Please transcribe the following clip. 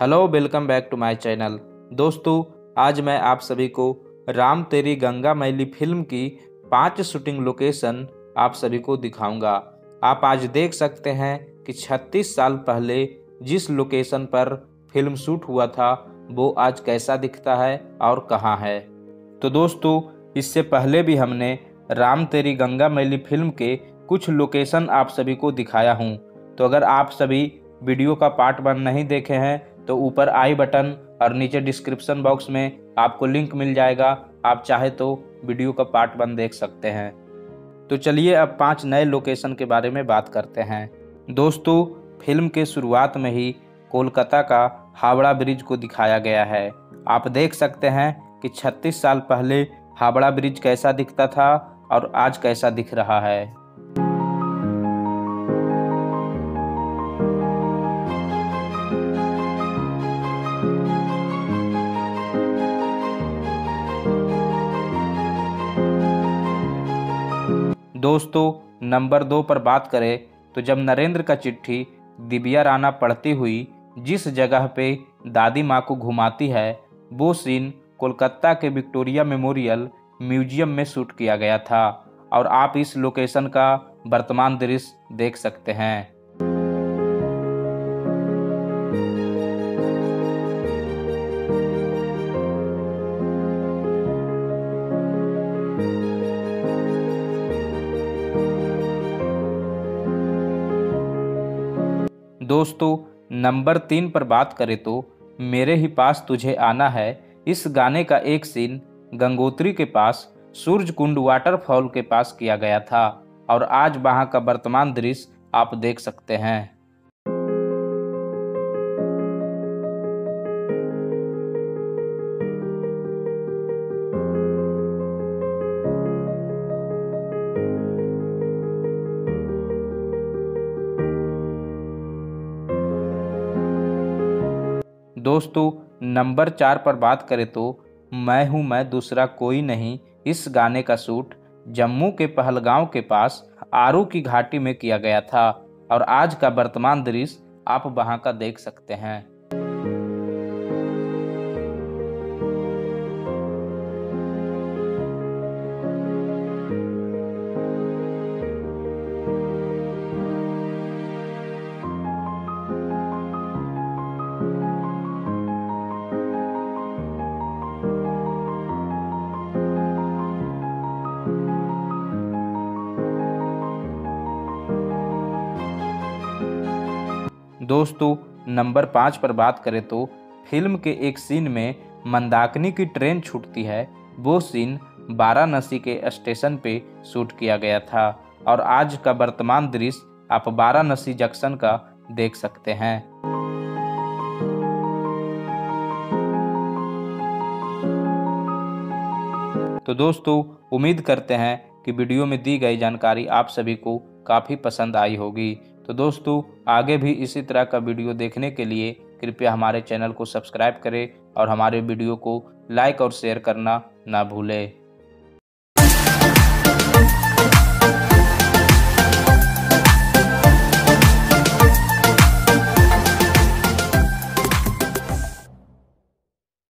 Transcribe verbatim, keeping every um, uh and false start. Hello welcome back to my channel. दोस्तों आज मैं आप सभी को राम तेरी गंगा मैली फिल्म की पांच शूटिंग लोकेशन आप सभी को दिखाऊंगा। आप आज देख सकते हैं कि छत्तीस साल पहले जिस लोकेशन पर फिल्म शूट हुआ था वो आज कैसा दिखता है और कहाँ है। तो दोस्तों इससे पहले भी हमने राम तेरी गंगा मैली फिल्म के कुछ लोकेशन आप सभी को दिखाया हूँ। तो अगर आप सभी वीडियो का पार्ट वन नहीं देखे हैं तो ऊपर आई बटन और नीचे डिस्क्रिप्शन बॉक्स में आपको लिंक मिल जाएगा। आप चाहे तो वीडियो का पार्ट वन देख सकते हैं। तो चलिए अब पांच नए लोकेशन के बारे में बात करते हैं। दोस्तों फिल्म के शुरुआत में ही कोलकाता का हावड़ा ब्रिज को दिखाया गया है। आप देख सकते हैं कि छत्तीस साल पहले हावड़ा ब्रिज कैसा दिखता था और आज कैसा दिख रहा है। दोस्तों नंबर दो पर बात करें तो जब नरेंद्र का चिट्ठी दिव्या राना पढ़ती हुई जिस जगह पे दादी माँ को घुमाती है वो सीन कोलकाता के विक्टोरिया मेमोरियल म्यूजियम में शूट किया गया था और आप इस लोकेशन का वर्तमान दृश्य देख सकते हैं। दोस्तों नंबर तीन पर बात करें तो मेरे ही पास तुझे आना है इस गाने का एक सीन गंगोत्री के पास सूरज कुंड वाटरफॉल के पास किया गया था और आज वहां का वर्तमान दृश्य आप देख सकते हैं। दोस्तों नंबर चार पर बात करें तो मैं हूं मैं दूसरा कोई नहीं इस गाने का शूट जम्मू के पहलगाम के पास आरू की घाटी में किया गया था और आज का वर्तमान दृश्य आप वहां का देख सकते हैं। दोस्तों नंबर पाँच पर बात करें तो फिल्म के एक सीन में मंदाकिनी की ट्रेन छूटती है वो सीन वाराणसी के स्टेशन पे शूट किया गया था और आज का वर्तमान दृश्य आप वाराणसी जंक्शन का देख सकते हैं। तो दोस्तों उम्मीद करते हैं कि वीडियो में दी गई जानकारी आप सभी को काफ़ी पसंद आई होगी। तो दोस्तों आगे भी इसी तरह का वीडियो देखने के लिए कृपया हमारे चैनल को सब्सक्राइब करें और हमारे वीडियो को लाइक और शेयर करना ना भूलें।